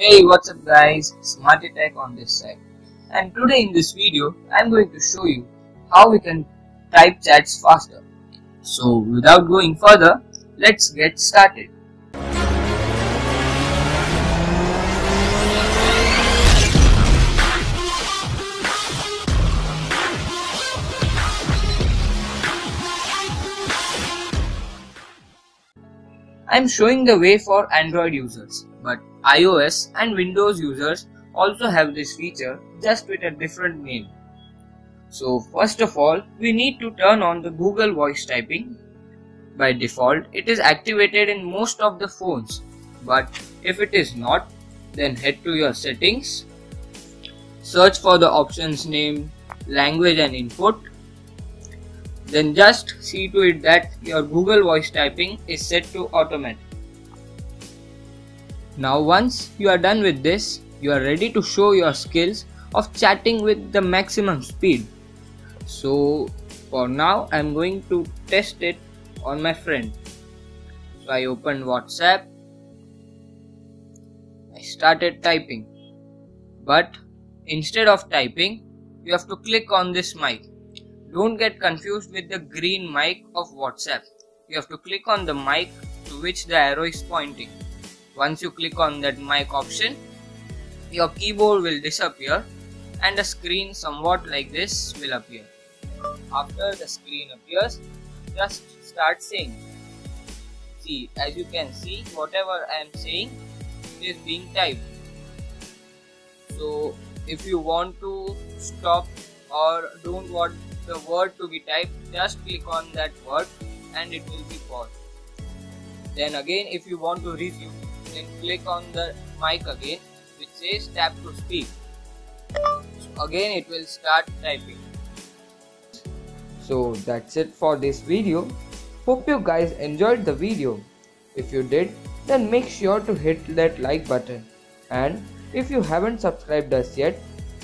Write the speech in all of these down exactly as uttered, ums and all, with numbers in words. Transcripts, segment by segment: Hey, what's up guys, Smarti Tech on this side, and today in this video I'm going to show you how we can type chats faster. So without going further, let's get started. I'm showing the way for Android users, but iOS and Windows users also have this feature, just with a different name. So first of all, we need to turn on the Google Voice Typing. By default, it is activated in most of the phones, but if it is not, then head to your settings, search for the options name, language and input. Then just see to it that your Google Voice Typing is set to automatic. Now once you are done with this, you are ready to show your skills of chatting with the maximum speed. So for now I am going to test it on my friend. So I opened WhatsApp, I started typing, but instead of typing you have to click on this mic. Don't get confused with the green mic of WhatsApp. You have to click on the mic to which the arrow is pointing. Once you click on that mic option, your keyboard will disappear and a screen somewhat like this will appear. After the screen appears, just start saying. See, as you can see, whatever I am saying is being typed. So if you want to stop or don't want the word to be typed, just click on that word and it will be paused. Then again, if you want to resume, then click on the mic again which says tap to speak. So again it will start typing. So that's it for this video. Hope you guys enjoyed the video. If you did, then make sure to hit that like button, and if you haven't subscribed us yet,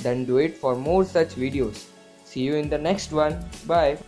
then do it for more such videos. See you in the next one. Bye.